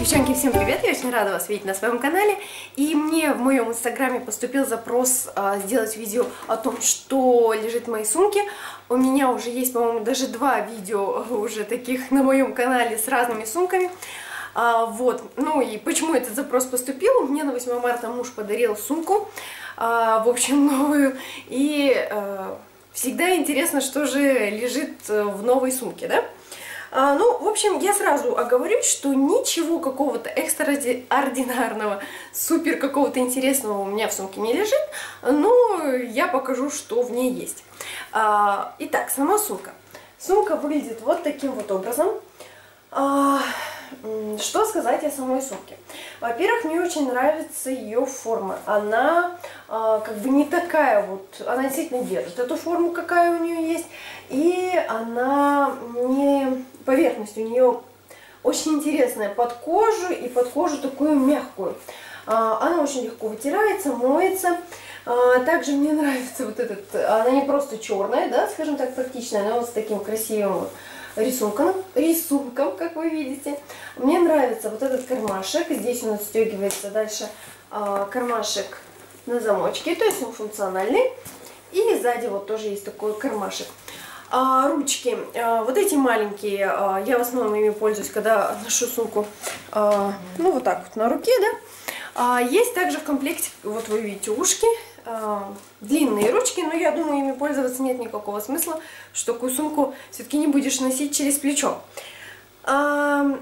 Девчонки, всем привет! Я очень рада вас видеть на своем канале. И мне в моем инстаграме поступил запрос сделать видео о том, что лежит в моей сумке. У меня уже есть, по-моему, даже два видео уже таких на моем канале с разными сумками. Вот. Ну и почему этот запрос поступил? Мне на 8 марта муж подарил сумку, в общем, новую. И всегда интересно, что же лежит в новой сумке, да? Ну, в общем, я сразу оговорюсь, что ничего какого-то экстраординарного, супер какого-то интересного у меня в сумке не лежит, но я покажу, что в ней есть. Итак, сама сумка. Сумка выглядит вот таким вот образом. Что сказать о самой сумке? Во-первых, мне очень нравится ее форма. Она как бы не такая вот, она действительно держит эту форму, какая у нее есть, и она не... Поверхность у нее очень интересная под кожу, и под кожу такую мягкую. Она очень легко вытирается, моется. Также мне нравится вот этот, она не просто черная, да, скажем так, практичная, она вот с таким красивым рисунком, как вы видите. Мне нравится вот этот кармашек. Здесь он отстегивается дальше, кармашек на замочке, то есть он функциональный. И сзади вот тоже есть такой кармашек. Ручки, вот эти маленькие, я в основном ими пользуюсь, когда ношу сумку, ну вот так вот на руке, да. Есть также в комплекте, вот вы видите, ушки. Длинные ручки, но я думаю, ими пользоваться нет никакого смысла, что такую сумку все-таки не будешь носить через плечо. Она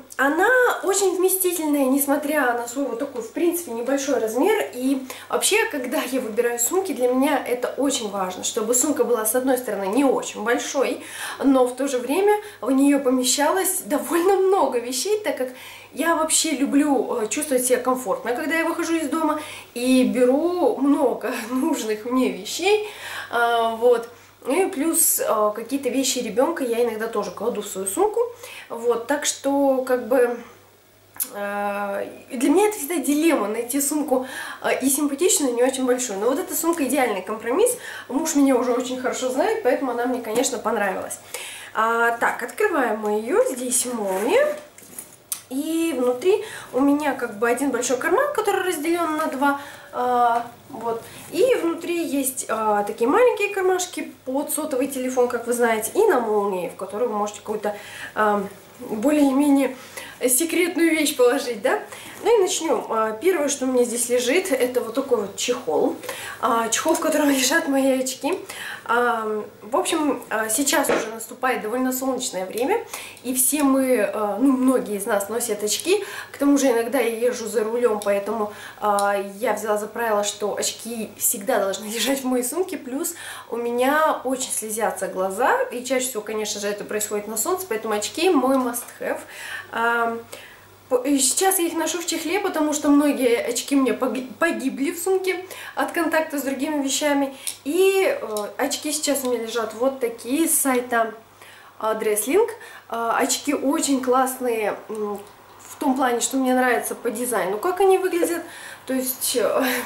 очень вместительная, несмотря на свой вот такой, в принципе, небольшой размер. И вообще, когда я выбираю сумки, для меня это очень важно, чтобы сумка была, с одной стороны, не очень большой, но в то же время в нее помещалось довольно много вещей, так как я вообще люблю чувствовать себя комфортно, когда я выхожу из дома и беру много нужных мне вещей, вот. Ну и плюс какие-то вещи ребенка я иногда тоже кладу в свою сумку. Вот, так что, как бы, для меня это всегда дилемма найти сумку и симпатичную, и не очень большую. Но вот эта сумка идеальный компромисс. Муж меня уже очень хорошо знает, поэтому она мне, конечно, понравилась. Так, открываем мы ее. Здесь молния. И внутри у меня как бы один большой карман, который разделен на два. Вот. И внутри есть такие маленькие кармашки под сотовый телефон, как вы знаете, и на молнии, в которую вы можете какую-то более-менее секретную вещь положить, да. Ну и начнем. Первое, что у меня здесь лежит, это вот такой вот чехол. Чехол, в котором лежат мои очки. В общем, сейчас уже наступает довольно солнечное время, и все мы, ну, многие из нас носят очки. К тому же иногда я езжу за рулем, поэтому я взяла за правило, что очки всегда должны лежать в моей сумке. Плюс у меня очень слезятся глаза, и чаще всего, конечно же, это происходит на солнце, поэтому очки мой must have. Сейчас я их ношу в чехле, потому что многие очки мне погибли в сумке от контакта с другими вещами. И очки сейчас у меня лежат вот такие, с сайта Dresslink. Очки очень классные в том плане, что мне нравится по дизайну, как они выглядят. То есть,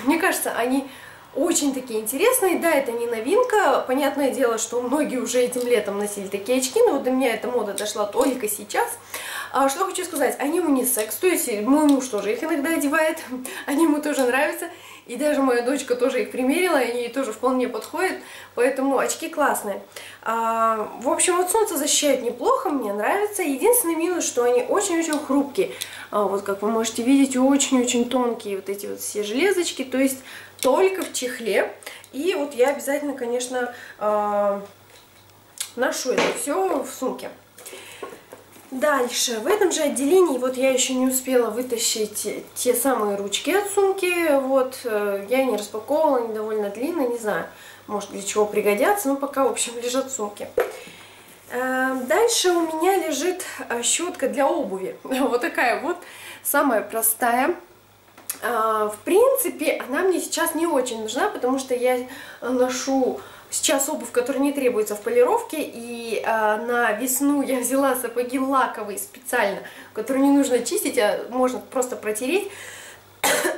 мне кажется, они очень такие интересные. Да, это не новинка. Понятное дело, что многие уже этим летом носили такие очки, но вот до меня эта мода дошла только сейчас. Что хочу сказать, они унисекс, то есть мой муж тоже их иногда одевает, они ему тоже нравятся, и даже моя дочка тоже их примерила, и они ей тоже вполне подходят, поэтому очки классные. В общем, вот солнце защищает неплохо, мне нравится, единственный минус, что они очень-очень хрупкие, вот как вы можете видеть, очень-очень тонкие вот эти вот все железочки, то есть только в чехле, и вот я обязательно, конечно, ношу это все в сумке. Дальше, в этом же отделении, вот я еще не успела вытащить те самые ручки от сумки, вот, я не распаковывала, они довольно длинные, не знаю, может для чего пригодятся, но пока, в общем, лежат сумки. Дальше у меня лежит щетка для обуви, вот такая вот, самая простая. В принципе, она мне сейчас не очень нужна, потому что я ношу... Сейчас обувь, которая не требуется в полировке, и на весну я взяла сапоги лаковые специально, которые не нужно чистить, а можно просто протереть.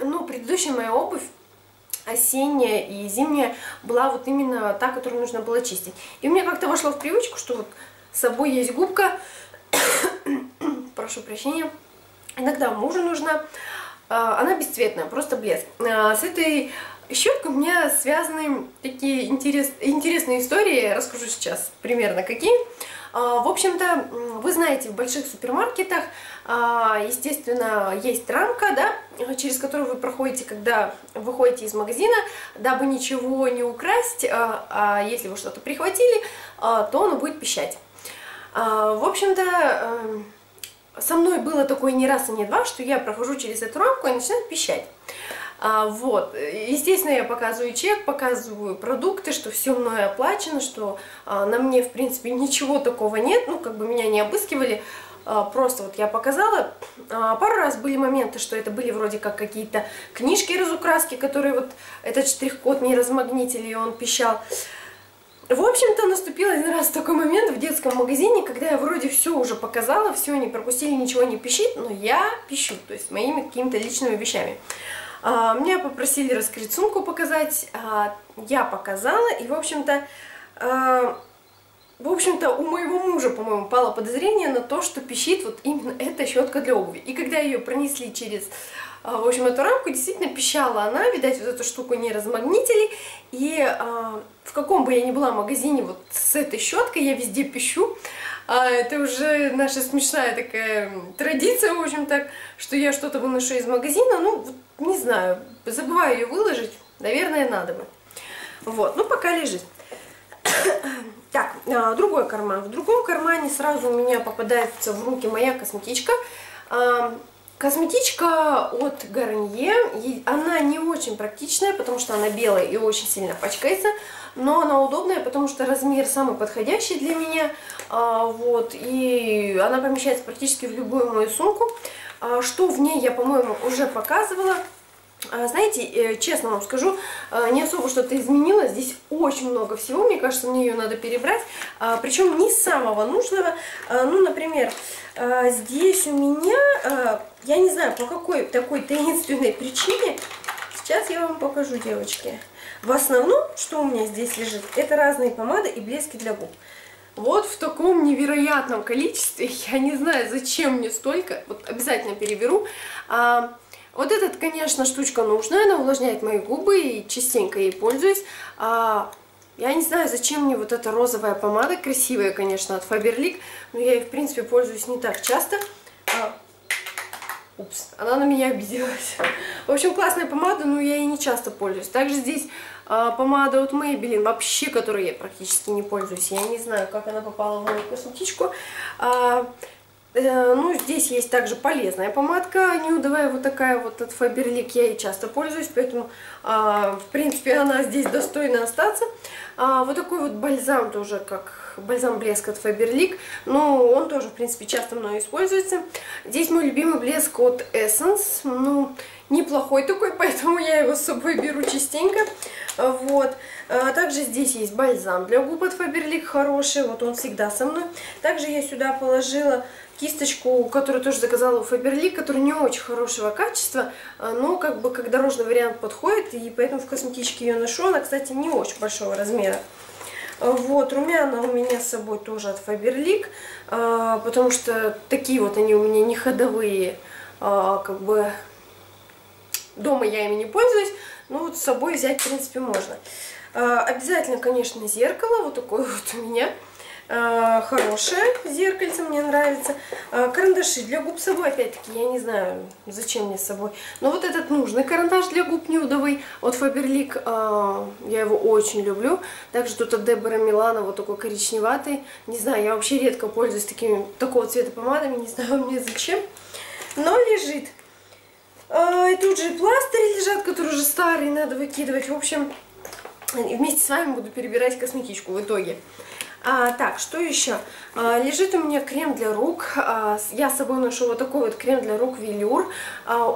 Но предыдущая моя обувь, осенняя и зимняя, была вот именно та, которую нужно было чистить. И у меня как-то вошло в привычку, что вот с собой есть губка, прошу прощения, Иногда мужу нужна. Она бесцветная, просто блеск. С этой щеткой у меня связаны такие интересные истории. Я расскажу сейчас примерно какие. В общем-то, вы знаете, в больших супермаркетах, естественно, есть рамка, да, через которую вы проходите, когда выходите из магазина, дабы ничего не украсть, а если вы что-то прихватили, то оно будет пищать. В общем-то, со мной было такое не раз и не два, что я прохожу через эту рамку и начинаю пищать. Вот, естественно, я показываю чек, показываю продукты, что все мной оплачено, что на мне, в принципе, ничего такого нет, ну, как бы меня не обыскивали, просто вот я показала. Пару раз были моменты, что это были вроде как какие-то книжки-разукраски, которые вот этот штрих-код не размагнитили, и он пищал. В общем-то, наступил один раз такой момент в детском магазине, когда я вроде все уже показала, все не пропустили, ничего не пищит, но я пищу, то есть моими какими-то личными вещами. Меня попросили раскрыть сумку, показать, я показала, и, в общем-то, у моего мужа, по-моему, пало подозрение на то, что пищит вот именно эта щетка для обуви. И когда ее пронесли через, в общем, эту рамку, действительно пищала она, видать, вот эту штуку не размагнитили, и в каком бы я ни была магазине вот с этой щеткой, я везде пищу. Это уже наша смешная такая традиция, в общем-то, что я что-то выношу из магазина, ну, не знаю, забываю ее выложить, наверное, надо бы. Вот, ну, пока лежит. Так, другой карман. В другом кармане сразу у меня попадается в руки моя косметичка. Косметичка от Garnier, она не очень практичная, потому что она белая и очень сильно пачкается, но она удобная, потому что размер самый подходящий для меня, вот, и она помещается практически в любую мою сумку. Что в ней, я, по-моему, уже показывала. Знаете, честно вам скажу, не особо что-то изменилось, здесь очень много всего, мне кажется, мне ее надо перебрать, причем не самого нужного. Ну, например, здесь у меня, я не знаю, по какой такой таинственной причине, сейчас я вам покажу, девочки. В основном, что у меня здесь лежит, это разные помады и блески для губ. Вот в таком невероятном количестве, я не знаю, зачем мне столько, вот обязательно переберу. Вот этот, конечно, штучка нужная, она увлажняет мои губы, и частенько ей пользуюсь. Я не знаю, зачем мне вот эта розовая помада, красивая, конечно, от Faberlic, но я ей, в принципе, пользуюсь не так часто. Упс, она на меня обиделась. В общем, классная помада, но я ей не часто пользуюсь. Также здесь помада от Maybelline, вообще, которой я практически не пользуюсь. Я не знаю, как она попала в мою косметичку. Ну, здесь есть также полезная помадка нюдовая, вот такая вот от Faberlic, я ей часто пользуюсь, поэтому, в принципе, она здесь достойна остаться. Вот такой вот бальзам тоже, как бальзам блеск от Faberlic, но он тоже, в принципе, часто мной используется. Здесь мой любимый блеск от Essence, ну, неплохой такой, поэтому я его с собой беру частенько. Вот. Также здесь есть бальзам для губ от Faberlic, хороший, вот он всегда со мной. Также я сюда положила кисточку, которую тоже заказала у Faberlic, которая не очень хорошего качества, но как бы как дорожный вариант подходит, и поэтому в косметичке ее ношу. Она, кстати, не очень большого размера. Вот, румяна у меня с собой тоже от Faberlic, потому что такие вот они у меня не ходовые, как бы дома я ими не пользуюсь, но вот с собой взять, в принципе, можно. Обязательно, конечно, зеркало, вот такое вот у меня. Хорошее зеркальце, мне нравится. Карандаши для губ с собой, опять-таки, я не знаю, зачем мне с собой. Но вот этот нужный карандаш для губ нюдовый от Faberlic, я его очень люблю. Также тут от Дебора Милано, вот такой коричневатый. Не знаю, я вообще редко пользуюсь такого цвета помадами, не знаю мне зачем. Но лежит. И тут же и пластыри лежат, которые уже старые, надо выкидывать. В общем, вместе с вами буду перебирать косметичку в итоге. Так, что еще? Лежит у меня крем для рук. Я с собой ношу вот такой вот крем для рук Велюр.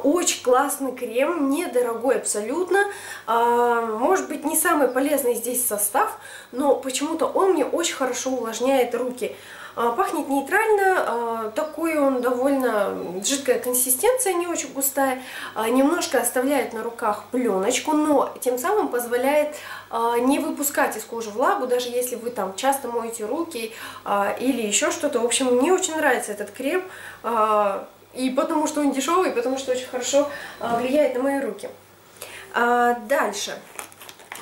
Очень классный крем, недорогой абсолютно. Может быть, не самый полезный здесь состав, но почему-то он мне очень хорошо увлажняет руки. Пахнет нейтрально, такой он довольно жидкая консистенция, не очень густая, немножко оставляет на руках пленочку, но тем самым позволяет не выпускать из кожи влагу, даже если вы там часто моете руки или еще что-то. В общем, мне очень нравится этот крем, И потому что он дешевый, и потому что очень хорошо влияет на мои руки. Дальше.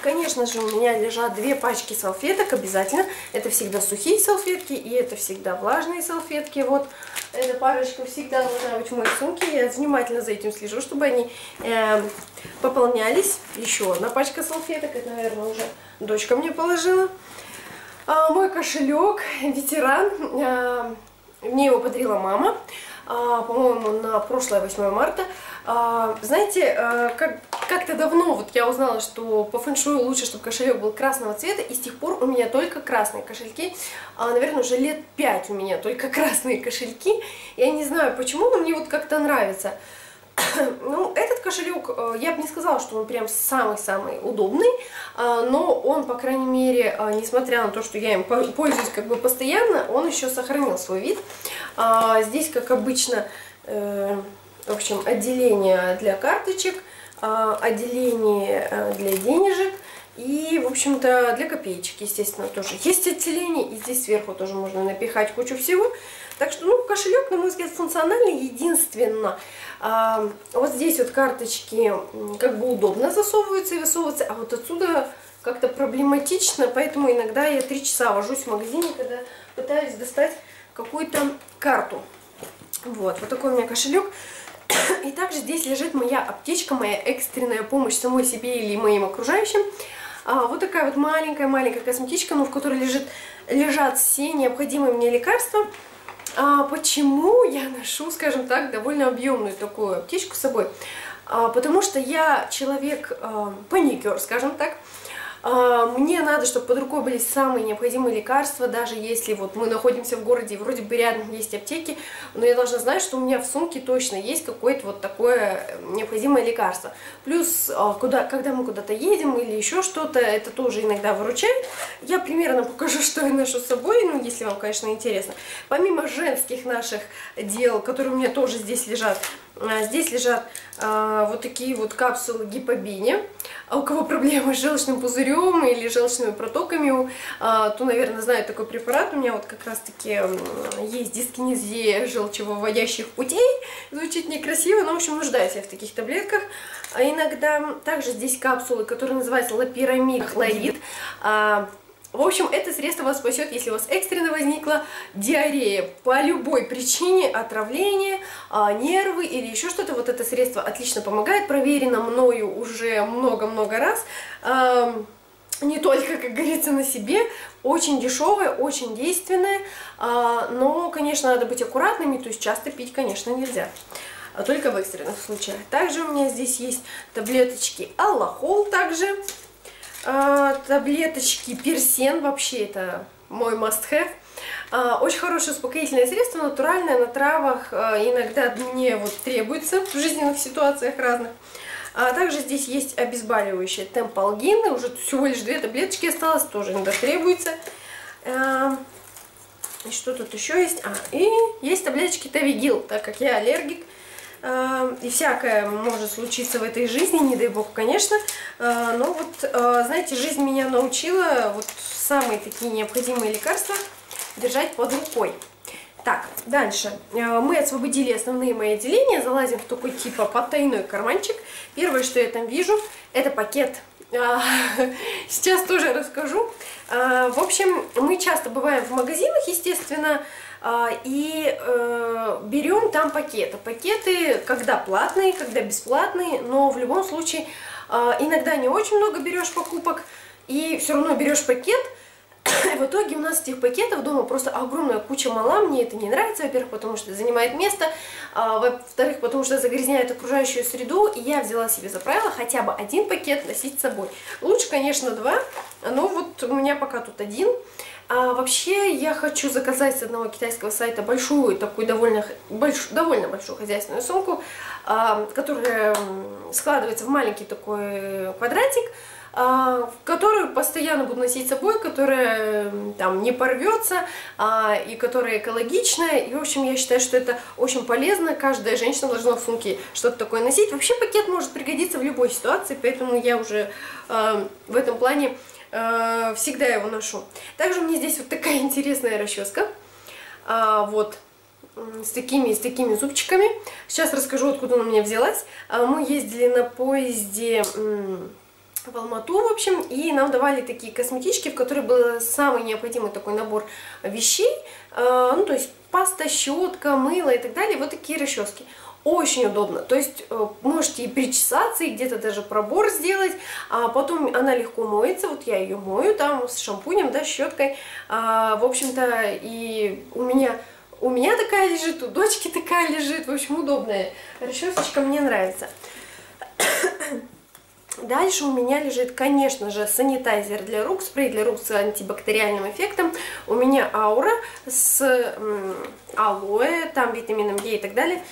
Конечно же, у меня лежат две пачки салфеток обязательно. Это всегда сухие салфетки и это всегда влажные салфетки. Вот эта парочка всегда должна быть в моей сумке. Я внимательно за этим слежу, чтобы они пополнялись. Еще одна пачка салфеток. Это, наверное, уже дочка мне положила. Мой кошелек ветеран. Мне его подарила мама. По-моему, на прошлое 8 марта. Знаете, как-то давно вот я узнала, что по фэншую лучше, чтобы кошелек был красного цвета, и с тех пор у меня только красные кошельки. Наверное, уже лет 5 у меня только красные кошельки. Я не знаю почему, но мне вот как-то нравится. Ну, этот кошелек, я бы не сказала, что он прям самый-самый удобный, но он, по крайней мере, несмотря на то, что я им пользуюсь как бы постоянно, он еще сохранил свой вид. Здесь, как обычно, в общем, отделение для карточек, отделение для денежек и, в общем-то, для копеечек, естественно, тоже есть отделение, и здесь сверху тоже можно напихать кучу всего. Так что, ну, кошелек, на мой взгляд, функциональный, единственно. Вот здесь вот карточки как бы удобно засовываются и высовываются, а вот отсюда как-то проблематично, поэтому иногда я 3 часа вожусь в магазине, когда пытаюсь достать какую-то карту. Вот, вот такой у меня кошелек. И также здесь лежит моя аптечка, моя экстренная помощь самой себе или моим окружающим. Вот такая вот маленькая-маленькая косметичка, но в которой лежат все необходимые мне лекарства. Почему я ношу, скажем так, довольно объемную такую аптечку с собой? Потому что я человек паникер, скажем так. Мне надо, чтобы под рукой были самые необходимые лекарства, даже если вот мы находимся в городе и вроде бы рядом есть аптеки, но я должна знать, что у меня в сумке точно есть какое-то вот такое необходимое лекарство. Плюс, когда мы куда-то едем или еще что-то, это тоже иногда выручает. Я примерно покажу, что я ношу с собой, ну, если вам, конечно, интересно. Помимо женских наших дел, которые у меня тоже здесь лежат вот такие вот капсулы гипобини. А у кого проблемы с желчным пузырем или желчными протоками, то, наверное, знает такой препарат. У меня вот как раз-таки есть дискинезия желчевыводящих путей. Звучит некрасиво, но, в общем, нуждаюсь я в таких таблетках. А иногда также здесь капсулы, которые называются лапирамид хлорид. В общем, это средство вас спасет, если у вас экстренно возникла диарея по любой причине, отравление, нервы или еще что-то. Вот это средство отлично помогает, проверено мною уже много-много раз. Не только, как говорится, на себе. Очень дешевое, очень действенное, но, конечно, надо быть аккуратными, то есть часто пить, конечно, нельзя. А только в экстренных случаях. Также у меня здесь есть таблеточки Аллахол также. Таблеточки персен, вообще это мой must-have. Очень хорошее успокоительное средство, натуральное, на травах, иногда мне вот требуется в жизненных ситуациях разных. Также здесь есть обезболивающие темпалгины, уже всего лишь 2 таблеточки осталось, тоже иногда требуется. Что тут еще есть? И есть таблеточки Тавигил, так как я аллергик. И всякое может случиться в этой жизни, не дай бог, конечно. Но вот, знаете, жизнь меня научила вот самые такие необходимые лекарства держать под рукой. Так, дальше. Мы освободили основные мои отделения, залазим в такой типа потайной карманчик. Первое, что я там вижу, это пакет. Сейчас тоже расскажу. В общем, мы часто бываем в магазинах, естественно, и берем там пакеты. Пакеты, когда платные, когда бесплатные, но в любом случае иногда не очень много берешь покупок, и все равно берешь пакет. В итоге у нас этих пакетов дома просто огромная куча мала, мне это не нравится, во-первых, потому что занимает место, во-вторых, потому что загрязняет окружающую среду, и я взяла себе за правило хотя бы один пакет носить с собой. Лучше, конечно, 2, но вот у меня пока тут 1. А вообще я хочу заказать с одного китайского сайта большую, такую довольно большую хозяйственную сумку, которая складывается в маленький такой квадратик, которую постоянно буду носить с собой, которая там не порвется, и которая экологичная. И, в общем, я считаю, что это очень полезно. Каждая женщина должна в сумке что-то такое носить. Вообще пакет может пригодиться в любой ситуации, поэтому я уже в этом плане всегда его ношу. Также у меня здесь вот такая интересная расческа. Вот. с такими зубчиками. Сейчас расскажу, откуда она у меня взялась. Мы ездили на поезде в Алма-Ату, в общем, и нам давали такие косметички, в которые был самый необходимый такой набор вещей, ну, то есть паста, щетка, мыло и так далее, вот такие расчески. Очень удобно, то есть можете и причесаться, и где-то даже пробор сделать, а потом она легко моется, вот я ее мою там с шампунем, да, щеткой, в общем-то, и у меня такая лежит, у дочки такая лежит, в общем, удобная расчесочка, мне нравится. Дальше у меня лежит, конечно же, санитайзер для рук, спрей для рук с антибактериальным эффектом. У меня Аура с алоэ, там витамином Е и так далее.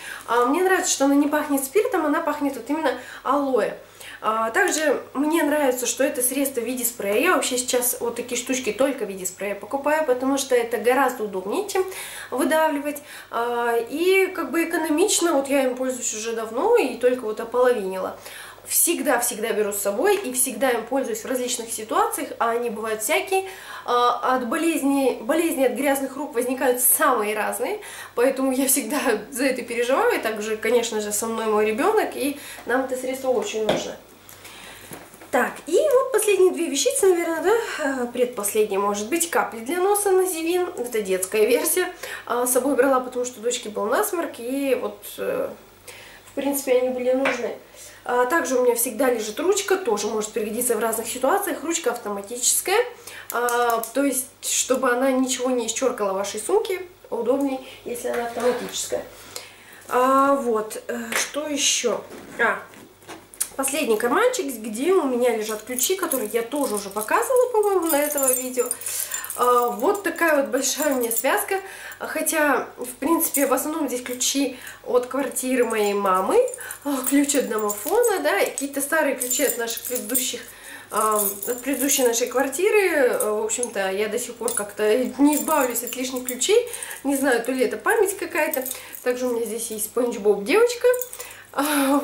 Мне нравится, что она не пахнет спиртом, она пахнет вот именно алоэ. Также мне нравится, что это средство в виде спрея. Я вообще сейчас вот такие штучки только в виде спрея покупаю, потому что это гораздо удобнее, чем выдавливать. И как бы экономично, вот я им пользуюсь уже давно и только вот ополовинила. Всегда-всегда беру с собой и всегда им пользуюсь в различных ситуациях, а они бывают всякие. От болезни от грязных рук возникают самые разные, поэтому я всегда за это переживаю. И также, конечно же, со мной мой ребенок, и нам это средство очень нужно. Так, и вот последние две вещицы, наверное, да, предпоследние, может быть, капли для носа на Називин, это детская версия. С собой брала, потому что дочке был насморк, и вот, в принципе, они были нужны. Также у меня всегда лежит ручка, тоже может пригодиться в разных ситуациях. Ручка автоматическая, то есть, чтобы она ничего не исчеркала в вашей сумке. Удобнее, если она автоматическая. Вот, что еще? Последний карманчик, где у меня лежат ключи, которые я тоже уже показывала, по-моему, на этом видео. Вот такая вот большая у меня связка. Хотя, в принципе, в основном здесь ключи от квартиры моей мамы, ключ от домофона, да, и какие-то старые ключи от наших предыдущей нашей квартиры. В общем-то, я до сих пор как-то не избавлюсь от лишних ключей. Не знаю, то ли это память какая-то. Также у меня здесь есть Спанч Боб девочка.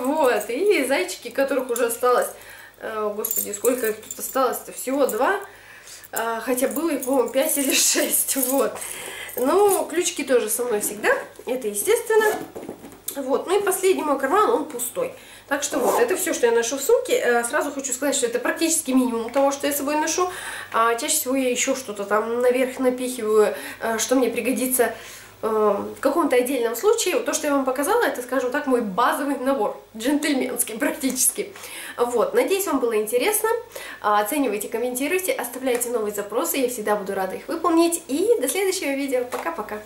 Вот, и зайчики, которых уже осталось, господи, сколько их тут осталось-то, всего 2, хотя было их, по-моему, 5 или 6, вот. Но ключики тоже со мной всегда, это естественно. Вот, ну и последний мой карман, он пустой. Так что вот, это все, что я ношу в сумке. Сразу хочу сказать, что это практически минимум того, что я с собой ношу. Чаще всего я еще что-то там наверх напихиваю, что мне пригодится в каком-то отдельном случае. То, что я вам показала, это, скажем так, мой базовый набор, джентльменский практически. Вот, надеюсь, вам было интересно. Оценивайте, комментируйте, оставляйте новые запросы, я всегда буду рада их выполнить. И до следующего видео. Пока-пока!